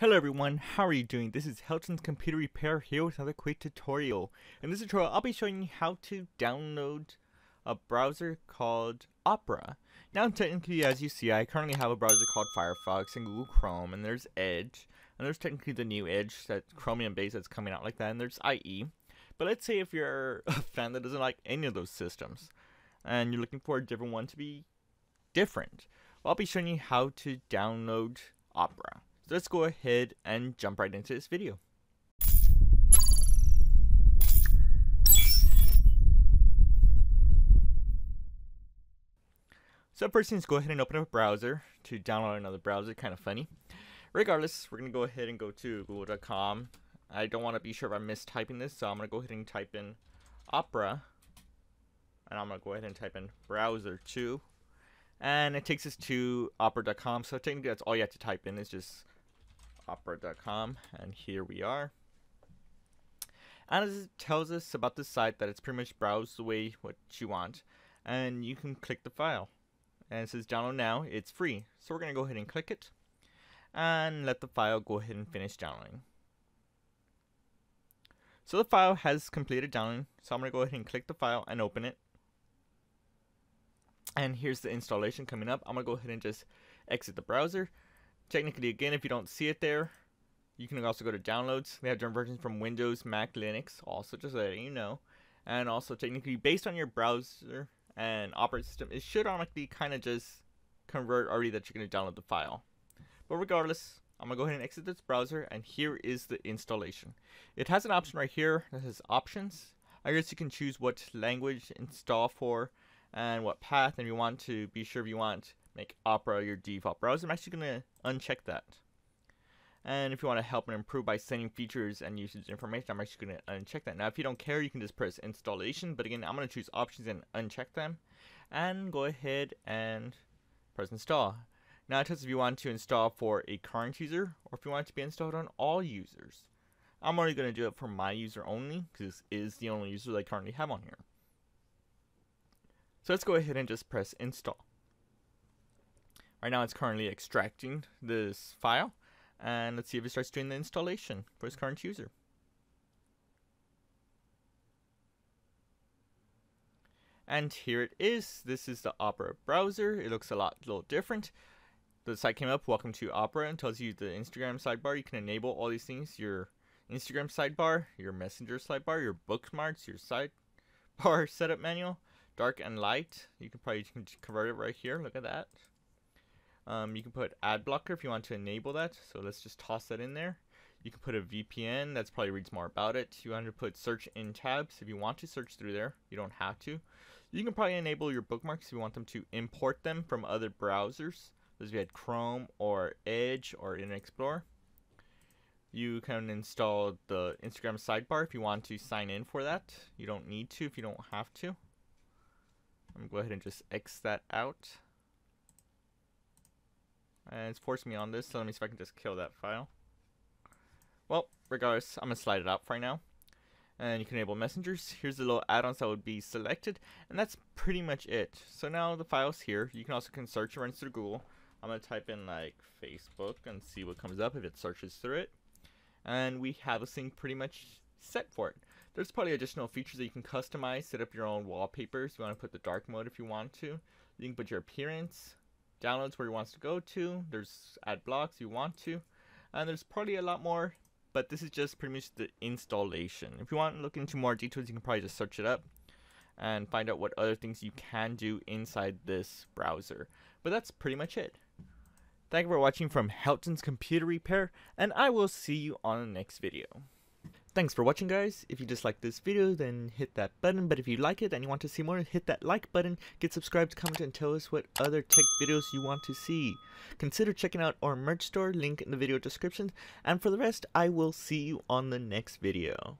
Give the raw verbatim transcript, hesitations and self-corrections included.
Hello everyone, how are you doing? This is Helton's Computer Repair here with another quick tutorial. In this tutorial, I'll be showing you how to download a browser called Opera. Now technically, as you see, I currently have a browser called Firefox and Google Chrome, and there's Edge, and there's technically the new Edge, that Chromium base that's coming out like that, and there's I E. But let's say if you're a fan that doesn't like any of those systems, and you're looking for a different one to be different, well, I'll be showing you how to download Opera. Let's go ahead and jump right into this video. So first things, go ahead and open up a browser to download another browser, kind of funny. Regardless, we're gonna go ahead and go to google dot com. I don't wanna be sure if I'm mistyping this, so I'm gonna go ahead and type in Opera, and I'm gonna go ahead and type in browser two, and it takes us to opera dot com. So technically that's all you have to type in is just opera dot com, and here we are. And as it tells us about the site that it's pretty much browse the way what you want, and you can click the file, and it says download now, it's free, so we're gonna go ahead and click it and let the file go ahead and finish downloading. So the file has completed downloading, so I'm gonna go ahead and click the file and open it, and here's the installation coming up. I'm gonna go ahead and just exit the browser. Technically, again, if you don't see it there, you can also go to downloads. They have different versions from Windows, Mac, Linux, also just letting you know. And also technically based on your browser and operating system, it should automatically kind of just convert already that you're gonna download the file. But regardless, I'm gonna go ahead and exit this browser, and here is the installation. It has an option right here that says options. I guess you can choose what language install for and what path, and you want to be sure if you want make Opera your default browser. I'm actually going to uncheck that. And if you want to help and improve by sending features and usage information, I'm actually going to uncheck that. Now if you don't care, you can just press installation, but again, I'm going to choose options and uncheck them, and go ahead and press install. Now it tells if you want to install for a current user or if you want it to be installed on all users. I'm only going to do it for my user only, because this is the only user that I currently have on here. So let's go ahead and just press install. Right now it's currently extracting this file, and let's see if it starts doing the installation for its current user. And here it is. This is the Opera browser. It looks a lot, a little different. The site came up, welcome to Opera, and tells you the Instagram sidebar. You can enable all these things, your Instagram sidebar, your Messenger sidebar, your bookmarks, your sidebar setup manual, dark and light. You can probably convert it right here. Look at that. Um, you can put ad blocker if you want to enable that, so let's just toss that in there. You can put a V P N, that's probably reads more about it. You want to put search in tabs if you want to search through there, you don't have to. You can probably enable your bookmarks if you want them to import them from other browsers, as we had Chrome or Edge or Internet Explorer. You can install the Instagram sidebar if you want to sign in for that. You don't need to if you don't have to. I'm going to go ahead and just X that out. And it's forced me on this, so let me see if I can just kill that file. Well, regardless, I'm going to slide it out for right now. And you can enable messengers. Here's the little add-ons that would be selected. And that's pretty much it. So now the file's here. You can also can search and run through Google. I'm going to type in like Facebook and see what comes up if it searches through it. And we have this thing pretty much set for it. There's probably additional features that you can customize. Set up your own wallpapers. You want to put the dark mode if you want to. You can put your appearance. Downloads where it wants to go to. There's ad blocks you want to, and there's probably a lot more, but this is just pretty much the installation. If you want to look into more details, you can probably just search it up and find out what other things you can do inside this browser. But that's pretty much it. Thank you for watching from Helton's Computer Repair, and I will see you on the next video. Thanks for watching, guys. If you disliked this video, then hit that button, but if you like it and you want to see more, hit that like button, get subscribed, comment, and tell us what other tech videos you want to see. Consider checking out our merch store, link in the video description, and for the rest, I will see you on the next video.